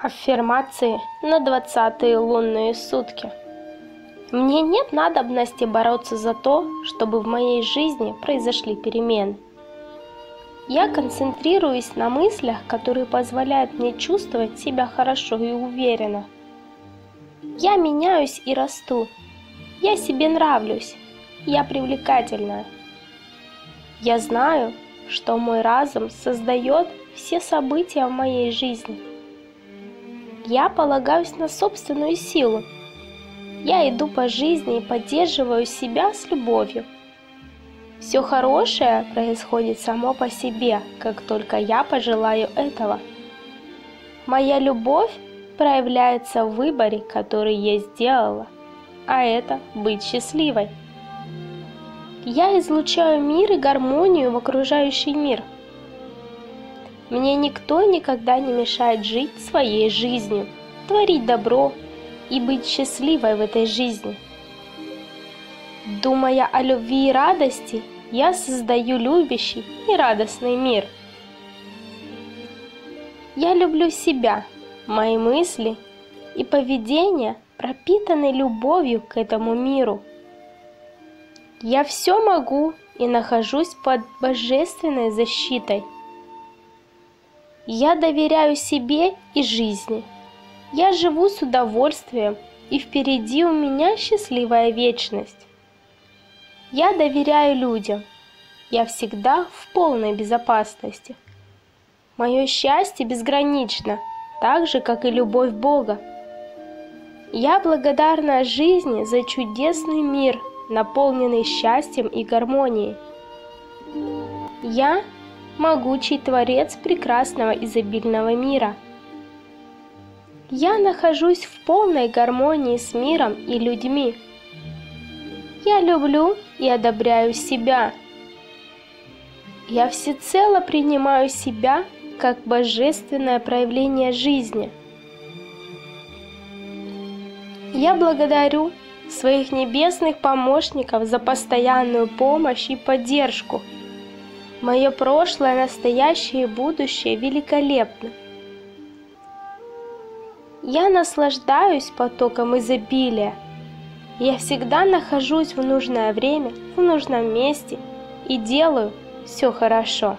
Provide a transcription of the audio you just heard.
Аффирмации на 20-е лунные сутки. Мне нет надобности бороться за то, чтобы в моей жизни произошли перемены. Я концентрируюсь на мыслях, которые позволяют мне чувствовать себя хорошо и уверенно. Я меняюсь и расту. Я себе нравлюсь. Я привлекательна. Я знаю, что мой разум создает все события в моей жизни. Я полагаюсь на собственную силу. Я иду по жизни и поддерживаю себя с любовью. Все хорошее происходит само по себе, как только я пожелаю этого. Моя любовь проявляется в выборе, который я сделала, а это быть счастливой. Я излучаю мир и гармонию в окружающий мир. Мне никто никогда не мешает жить своей жизнью, творить добро и быть счастливой в этой жизни. Думая о любви и радости, я создаю любящий и радостный мир. Я люблю себя, мои мысли и поведение пропитаны любовью к этому миру. Я все могу и нахожусь под божественной защитой. Я доверяю себе и жизни. Я живу с удовольствием, и впереди у меня счастливая вечность. Я доверяю людям. Я всегда в полной безопасности. Мое счастье безгранично, так же, как и любовь Бога. Я благодарна жизни за чудесный мир, наполненный счастьем и гармонией. Я могучий творец прекрасного изобильного мира. Я нахожусь в полной гармонии с миром и людьми. Я люблю и одобряю себя. Я всецело принимаю себя как божественное проявление жизни. Я благодарю своих небесных помощников за постоянную помощь и поддержку. Мое прошлое, настоящее и будущее великолепны. Я наслаждаюсь потоком изобилия. Я всегда нахожусь в нужное время, в нужном месте и делаю все хорошо.